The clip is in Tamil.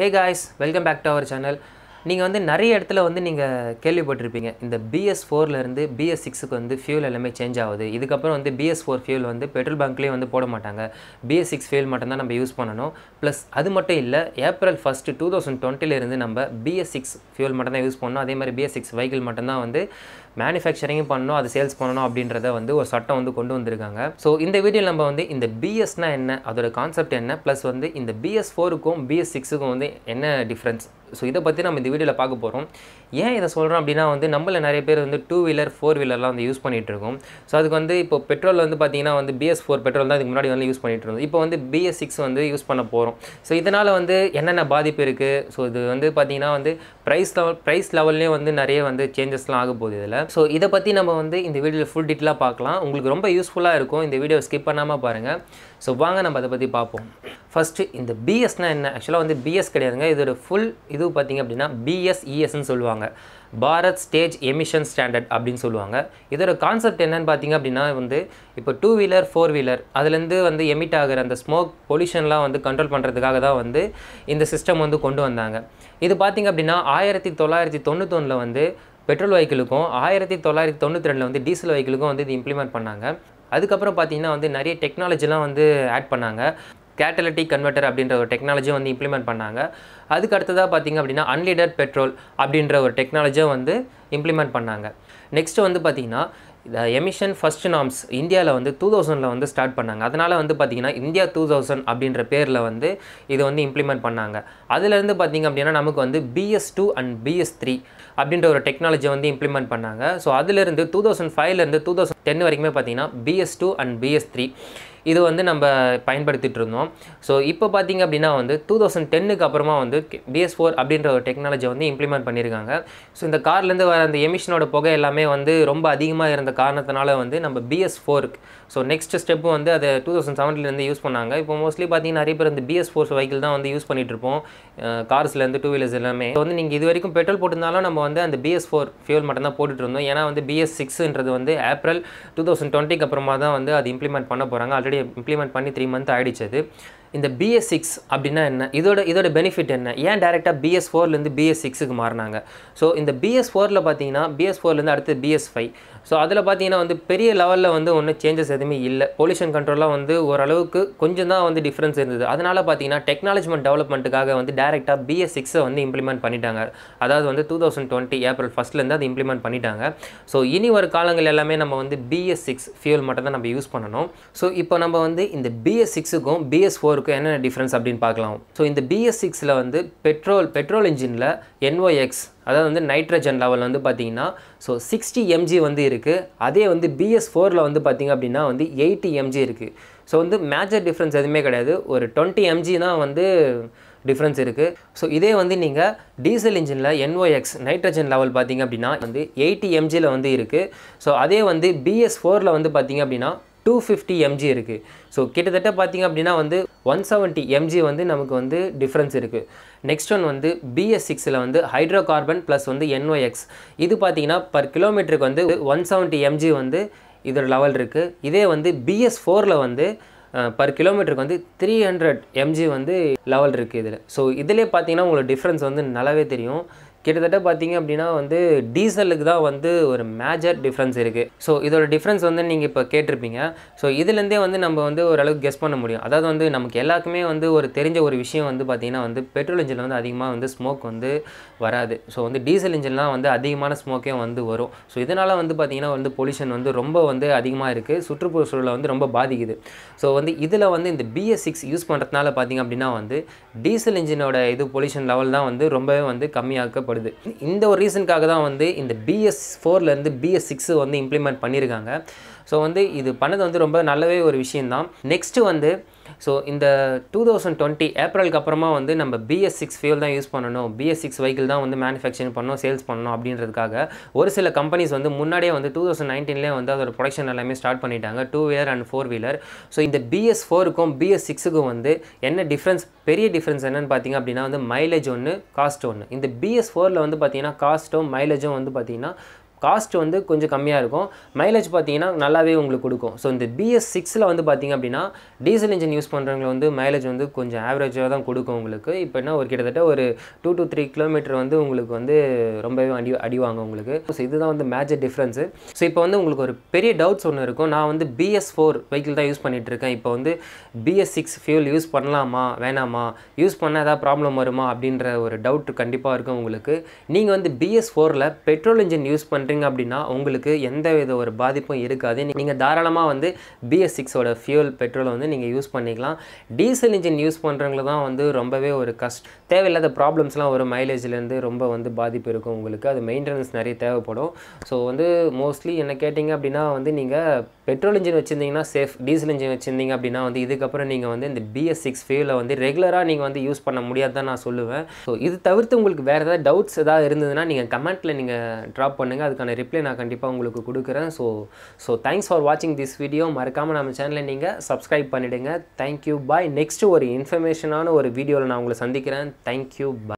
Hey guys, welcome back to our channel. You வந்து நிறைய இடத்துல வந்து நீங்க கேள்விப்பட்டிருப்பீங்க இந்த BS4 ல இருந்து BS6 க்கு வந்து fuel எல்லாமே चेंज ஆகுது. இதுக்கு அப்புறம் வந்து BS4 fuel வந்து பெட்ரோல் பங்க்லயே வந்து போட மாட்டாங்க. BS6 fuel மட்டும் தான் நம்ம யூஸ் பண்ணனும். பிளஸ் அது மட்டும் இல்ல ஏப்ரல் 1st 2020 ல இருந்து நம்ம BS6 fuel மட்டும் தான் யூஸ் பண்ணனும். அதே மாதிரி BS6 vehicle மட்டும் தான் வந்து manufacturing பண்ணனும், அது சேல்ஸ் பண்ணனும் அப்படின்றத வந்து ஒரு சட்டம் வந்து கொண்டு வந்திருக்காங்க. சோ இந்த வீடியோல நம்ம வந்து இந்த BS9 என்ன அதோட கான்செப்ட் என்ன பிளஸ் வந்து இந்த BS4 க்கும் BS6 க்கும் வந்து என்ன difference So, this is the video. Why this is 2-wheeler, 4-wheeler use So, now petrol BS4 petrol use BS6 use So, this is the So, the price level changes So, this is the video full detail. It is useful in the video skip So, First, இந்த BS9 என்ன actually வந்து BS கிடையாதுங்க இதோட full இது பாத்தீங்க அப்படினா BS ன்னு சொல்வாங்க Bharat Stage Emission Standard அப்படினு சொல்வாங்க இதோட கான்செப்ட் என்னன்னு பாத்தீங்க அப்படினா வந்து இப்போ 2-wheeler 4-wheeler அதுல இருந்து வந்து emit ஆகுற அந்த smoke pollutionலாம் வந்து control பண்றதுக்காக தான் வந்து இந்த சிஸ்டம் வந்து கொண்டு வந்தாங்க இது பாத்தீங்க அப்படினா 1991 ல வந்து பெட்ரோல் வெஹிக்கிளுக்கும் 1992 ல வந்து டீசல் வெஹிக்கிளுக்கும் வந்து இது இம்ப்ளிமென்ட் பண்ணாங்க அதுக்கு அப்புறம் பாத்தீங்கன்னா வந்து நிறைய டெக்னாலஜிலாம் வந்து ஆட் பண்ணாங்க catalytic converter அப்படிங்கற ஒரு டெக்னாலஜி வந்து இம்ப்ளிமென்ட் பண்ணாங்க அதுக்கு அடுத்ததா பாத்தீங்க அப்படினா unleaded petrol அப்படிங்கற ஒரு டெக்னாலஜி வந்து இம்ப்ளிமென்ட் பண்ணாங்க நெக்ஸ்ட் வந்து பாத்தீங்கன்னா the emission first norms இந்தியால வந்து 2000 ல வந்து ஸ்டார்ட் பண்ணாங்க அதனால வந்து பாத்தீங்கன்னா இந்தியா 2000 அப்படிங்கற பேர்ல வந்து இது வந்து இம்ப்ளிமென்ட் பண்ணாங்க அதில இருந்து பாத்தீங்க அப்படினா நமக்கு வந்து BS2 and BS3 அப்படிங்கற ஒரு டெக்னாலஜி வந்து இம்ப்ளிமென்ட் பண்ணாங்க சோ அதில இருந்து 2005 ல இருந்து 2010 வரைக்கும் பாத்தீங்கன்னா BS2 and BS3 இது வந்து நம்ம பயன்படுத்திட்டு இருந்தோம் சோ இப்போ பாத்தீங்க அப்படினா வந்து 2010 க்கு அப்புறமா வந்து BS4 அப்படிங்கற ஒரு டெக்னாலஜி வந்து இம்ப்ளிமென்ட் பண்ணிருக்காங்க சோ இந்த கார்ல இருந்து வர அந்த எமிஷனோட புகை எல்லாமே வந்து ரொம்ப அதிகமா இருந்த காரணத்தனால வந்து நம்ம BS4 க்கு சோ நெக்ஸ்ட் ஸ்டெப் வந்து அது 2007 ல இருந்து யூஸ் பண்ணாங்க இப்போ மோஸ்ட்லி பாத்தீங்க நிறைய பேர் இந்த BS4 சைக்கிள் தான் வந்து யூஸ் பண்ணிட்டு இருப்போம் கார்ஸ்ல இருந்து 2-wheelers எல்லாமே சோ வந்து நீங்க இது வரைக்கும் பெட்ரோல் போட்டுனாலும் நம்ம வந்து அந்த BS4 fuel மட்டும் தான் போட்டுட்டு இருந்தோம் ஏனா வந்து BS6ன்றது வந்து ஏப்ரல் 2020 க்கு அப்புறமா தான் வந்து அது இம்ப்ளிமென்ட் பண்ண போறாங்க Implement பண்ணி 3 month ஆயிடுச்சு இந்த BS6 அப்படினா என்ன இதோட பெனிஃபிட் என்ன ஏன் डायरेक्टली BS4 ல இருந்து BS6 க்கு மாறுனாங்க சோ இந்த BS4 ல பாத்தீங்கன்னா BS4 ல இருந்து அடுத்து BS5 சோ அதுல பாத்தீங்கன்னா வந்து பெரிய லெவல்ல வந்து ஒண்ணு चेंजेस எதுமே இல்ல பொல்யூஷன் கண்ட்ரோல்ல வந்து ஒரு அளவுக்கு கொஞ்சம் தான் வந்து டிஃபரன்ஸ் இருந்தது அதனால பாத்தீங்கன்னா டெக்னாலஜி டெவலப்மென்ட்காக வந்து डायरेक्टली BS6 ஐ வந்து இம்ப்ளிமென்ட் பண்ணிட்டாங்க அதாவது வந்து 2020 ஏப்ரல் 1st ல இருந்து அது இம்ப்ளிமென்ட் பண்ணிட்டாங்க சோ இனி வர காலங்கள் எல்லாமே நம்ம வந்து BS6 fuel மட்டும் தான் நம்ம யூஸ் பண்ணனும் சோ இப்போ நம்ம வந்து இந்த BS6 க்கும் BS4 க்கு என்ன டிஃபரன்ஸ் அப்படினு பார்க்கலாம் சோ இந்த BS6 ல வந்து பெட்ரோல் என்ஜின்ல NOx அதாவது வந்து நைட்ரஜன் லெவல் வந்து பாத்தீங்கன்னா சோ 60 mg வந்து இருக்கு அதே வந்து BS4 ல வந்து பாத்தீங்க அப்படினா வந்து 80 mg இருக்கு சோ வந்து மேஜர் டிஃபரன்ஸ் எதுமே கிடையாது ஒரு 20 mg தான் வந்து டிஃபரன்ஸ் இருக்கு சோ இதே வந்து நீங்க டீசல் என்ஜின்ல NOx நைட்ரஜன் லெவல் பாத்தீங்க அப்படினா வந்து 80 mg ல வந்து இருக்கு சோ அதே வந்து BS4 ல வந்து பாத்தீங்க அப்படினா 250 mg இருக்கு சோ கிட்டத்தட்ட பாத்தீங்க அப்படினா வந்து 170 mg வந்து நமக்கு வந்து டிஃபரன்ஸ் இருக்கு நெக்ஸ்ட் ஒன் வந்து BS6 ல வந்து ஹைட்ரோகார்பன் + வந்து NOx இது பாத்தீங்கன்னா per கிலோமீட்டருக்கு வந்து 170 mg வந்து இதோட லெவல் இருக்கு இதே வந்து BS4 ல வந்து per கிலோமீட்டருக்கு வந்து 300 mg வந்து லெவல் இருக்கு இதுல சோ இதிலே பாத்தீங்கன்னா உங்களுக்கு டிஃபரன்ஸ் வந்து நல்லாவே தெரியும் கிட்டத்தட்ட பாத்தீங்க அப்படினா வந்து டீசலுக்கு தான் வந்து ஒரு மேஜர் டிஃபரன்ஸ் இருக்கு சோ இதோட டிஃபரன்ஸ் வந்து நீங்க இப்ப கேட்டிருப்பீங்க சோ இதில இருந்தே வந்து நம்ம வந்து ஒரு அளவுக்கு கெஸ் பண்ண முடியும் அதாவது வந்து நமக்கு எல்லாருக்குமே வந்து ஒரு தெரிஞ்ச ஒரு விஷயம் வந்து பாத்தீங்கன்னா வந்து பெட்ரோல் என்ஜின்ல வந்து அதிகமாக வந்து ஸ்மோக் வந்து வராது சோ வந்து டீசல் என்ஜின்ல வந்து அதிகமான ஸ்மோக்கே வந்து வரும் சோ இதனால வந்து பாத்தீங்கன்னா வந்து பொல்யூஷன் வந்து ரொம்ப வந்து அதிகமாக இருக்கு சுற்றுப்புறச்சூழலை வந்து ரொம்ப பாதிக்குது சோ வந்து இதில வந்து இந்த BS6 யூஸ் பண்றதனால பாத்தீங்க அப்படினா வந்து டீசல் என்ஜினோட இது பொல்யூஷன் லெவல் தான் வந்து ரொம்பவே வந்து கம்மியாக இந்த ஒரு ரீசன்காக தான் வந்து இந்த BS4 ல இருந்து BS6 வந்து இம்ப்ளிமென்ட் பண்ணிருக்காங்க சோ வந்து இது பண்ணது வந்து ரொம்ப நல்லவே ஒரு விஷயம் தான் நெக்ஸ்ட் வந்து சோ இந்த 2020 ஏப்ரலுக்கு அப்புறமா வந்து நம்ம BS6 fuel தான் யூஸ் பண்ணனும் BS6 vehicle தான் வந்து manufacturing பண்ணனும் சேல்ஸ் பண்ணனும் அப்படின்றதுக்காக ஒரு சில கம்பெனிஸ் வந்து முன்னாடியே வந்து 2019 ல வந்து அதோட ப்ரொடக்ஷன் எல்லாமே ஸ்டார்ட் பண்ணிட்டாங்க 2-wheeler and 4-wheeler சோ இந்த BS4 க்கும் BS6 க்கும் வந்து என்ன டிஃபரன்ஸ் பெரிய டிஃபரன்ஸ் என்னன்னு பாத்தீங்க அப்படினா வந்து மைலேஜ் ஒன்னு காஸ்ட் ஒன்னு இந்த BS4 ல வந்து பாத்தீங்கன்னா காஸ்ட்டும் மைலேஜும் வந்து பாத்தீங்கன்னா Cost வந்து கொஞ்சம் கம்மியா இருக்கும் மைலேஜ் பாத்தீங்கன்னா நல்லாவே உங்களுக்கு கொடுக்கும் சோ இந்த BS6 ல வந்து பாத்தீங்க அப்படினா டீசல் இன்ஜின் யூஸ் பண்றவங்க வந்து மைலேஜ் வந்து கொஞ்சம் एवरेजா தான் கொடுக்கும் உங்களுக்கு இப்போ என்ன ஒரு கிட்டத்தட்ட ஒரு 2 to 3 km வந்து உங்களுக்கு வந்து ரொம்பவே அடிவாங்க உங்களுக்கு சோ இதுதான் வந்து மேஜர் டிஃபரன்ஸ் சோ இப்போ வந்து உங்களுக்கு ஒரு பெரிய டவுட்ஸ் ஒன்னு இருக்கும் நான் வந்து BS4 வெஹிக்கிள் தான் யூஸ் பண்ணிட்டு இருக்கேன் இப்போ வந்து BS6 fuel யூஸ் பண்ணலாமா வேணாமா யூஸ் பண்ணா ஏதாவது ப்ராப்ளம் வருமா அப்படிங்கற ஒரு டவுட் கண்டிப்பா இருக்கும் உங்களுக்கு நீங்க வந்து BS4 ல பெட்ரோல் இன்ஜின் யூஸ் பண்றீங்க அப்படினா உங்களுக்கு எந்தவித ஒரு பாதிப்பும் இருக்காது நீங்க தாராளமா வந்து BS6 ஓட fuel பெட்ரோல் வந்து நீங்க யூஸ் பண்ணிக்கலாம் டீசல் இன்ஜின் யூஸ் பண்றவங்க தான் வந்து ரொம்பவே ஒரு கஷ்ட தேவையில்லாத ப்ராப்ளம்ஸ்லாம் ஒரு மைலேஜ்ல இருந்து ரொம்ப வந்து பாதிப்பு இருக்கும் உங்களுக்கு அது மெயின்டனன்ஸ் நிறைய தேவைப்படும் சோ வந்து மோஸ்ட்லி என்ன கேட்டிங்க அப்படினா வந்து நீங்க பெட்ரோல் இன்ஜின் வச்சிருந்தீங்கன்னா சேஃப் டீசல் இன்ஜின் வச்சிருந்தீங்க அப்படினா வந்து இதுக்கு அப்புறம் நீங்க வந்து இந்த BS6 fuel வந்து ரெகுலரா நீங்க வந்து யூஸ் பண்ண முடியாததா நான் சொல்லுவேன் சோ இது தவிர்த்து உங்களுக்கு வேற ஏதாவது டவுட்ஸ் ஏதாவது இருந்ததுனா நீங்க கமெண்ட்ல நீங்க drop பண்ணுங்க அதுக்கான ரிப்ளை நான் கண்டிப்பா உங்களுக்கு கொடுக்கிறேன் so thanks for watching this video மறக்காம நம்ம சேனலை நீங்க subscribe பண்ணிடுங்க thank you bye next ஒரு இன்ஃபர்மேஷனான ஒரு வீடியோல நான் உங்களை சந்திக்கிறேன் thank you bye